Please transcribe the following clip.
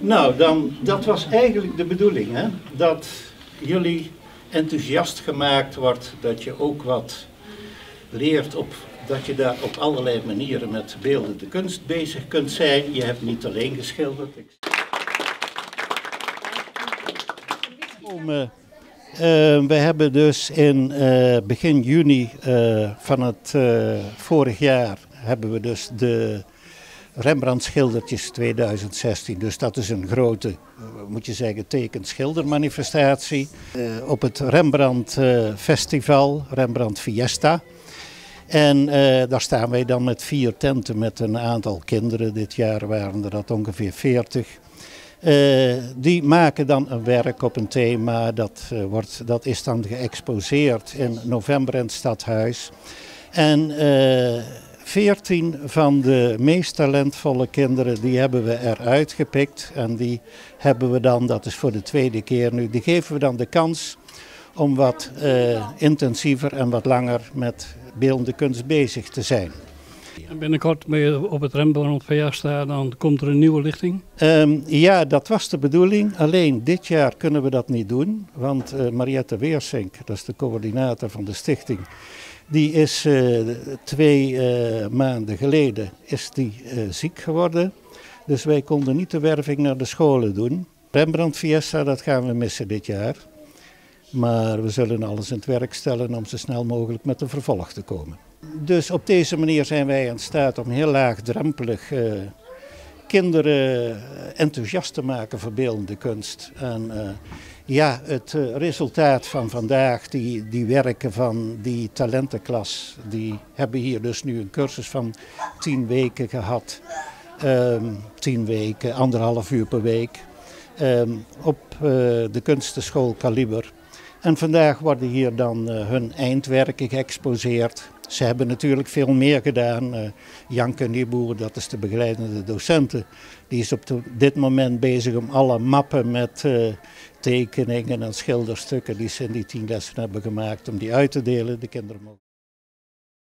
Nou, dan, dat was eigenlijk de bedoeling, hè? Dat jullie enthousiast gemaakt wordt, dat je ook wat leert op, dat je daar op allerlei manieren met beeldende kunst bezig kunt zijn. Je hebt niet alleen geschilderd. We hebben dus in begin juni van het vorig jaar hebben we dus de Rembrandtschildertjes 2016. Dus dat is een grote, moet je zeggen, tekenschildermanifestatie. Op het Rembrandt Festival, Rembrandt Fiesta. En daar staan wij dan met 4 tenten met een aantal kinderen. Dit jaar waren er dat ongeveer 40. Die maken dan een werk op een thema, dat is dan geëxposeerd in november in het stadhuis. En 14 van de meest talentvolle kinderen, die hebben we eruit gepikt. En die hebben we dan, dat is voor de tweede keer nu, die geven we dan de kans om wat intensiever en wat langer met beeldende kunst bezig te zijn. En binnenkort op het Rembrandt Fiesta, dan komt er een nieuwe lichting? Ja, dat was de bedoeling. Alleen dit jaar kunnen we dat niet doen. Want Mariette Weersink, dat is de coördinator van de stichting, die is 2 maanden geleden is die, ziek geworden. Dus wij konden niet de werving naar de scholen doen. Rembrandt Fiesta, dat gaan we missen dit jaar. Maar we zullen alles in het werk stellen om zo snel mogelijk met een vervolg te komen. Dus op deze manier zijn wij in staat om heel laagdrempelig kinderen enthousiast te maken voor beeldende kunst. En ja, het resultaat van vandaag, die werken van die talentenklas, die hebben hier dus nu een cursus van 10 weken gehad. 10 weken, 1,5 uur per week op de kunstenschool Kaliber. En vandaag worden hier dan hun eindwerken geëxposeerd. Ze hebben natuurlijk veel meer gedaan. Janke Nieboer, dat is de begeleidende docenten, die is op dit moment bezig om alle mappen met tekeningen en schilderstukken die ze in die 10 lessen hebben gemaakt, om die uit te delen, de kinderen mogen.